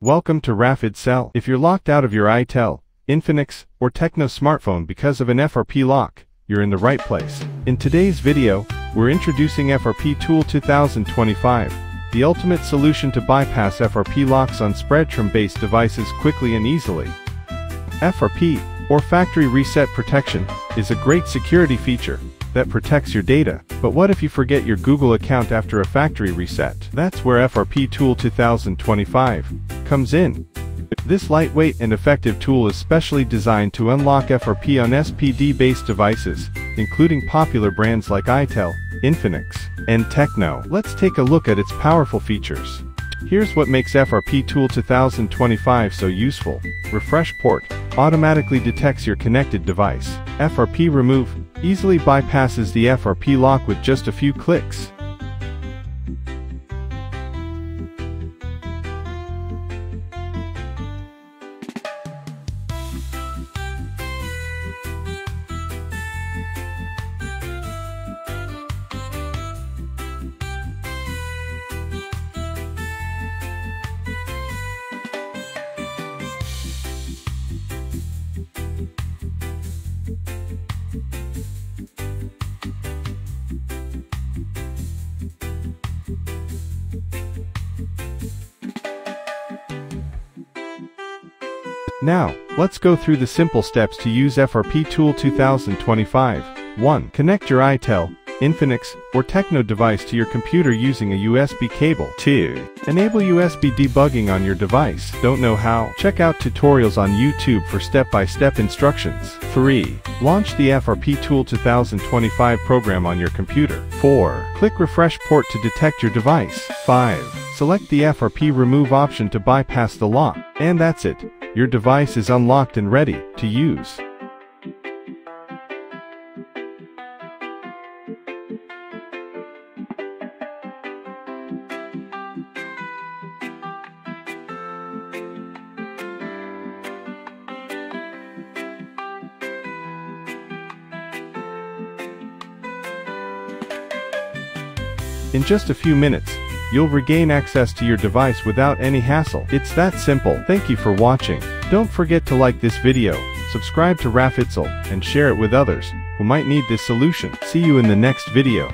Welcome to RafidhCell. If you're locked out of your ITEL, Infinix, or Tecno smartphone because of an FRP lock, you're in the right place. In today's video, we're introducing FRP Tool 2025, the ultimate solution to bypass FRP locks on Spreadtrum-based devices quickly and easily. FRP, or Factory Reset Protection, is a great security feature that protects your data. But what if you forget your Google account after a factory reset? That's where FRP Tool 2025 comes in. This lightweight and effective tool is specially designed to unlock FRP on SPD-based devices, including popular brands like ITEL, Infinix, and Tecno. Let's take a look at its powerful features. Here's what makes FRP Tool 2025 so useful. Refresh port automatically detects your connected device. FRP remove easily bypasses the FRP lock with just a few clicks. Now, let's go through the simple steps to use FRP Tool 2025. 1. Connect your ITEL, Infinix, or Tecno device to your computer using a USB cable. 2. Enable USB debugging on your device. Don't know how? Check out tutorials on YouTube for step-by-step instructions. 3. Launch the FRP Tool 2025 program on your computer. 4. Click Refresh Port to detect your device. 5. Select the FRP Remove option to bypass the lock. And that's it. Your device is unlocked and ready to use. In just a few minutes, you'll regain access to your device without any hassle. It's that simple. Thank you for watching. Don't forget to like this video, subscribe to RafidhCell, and share it with others who might need this solution. See you in the next video.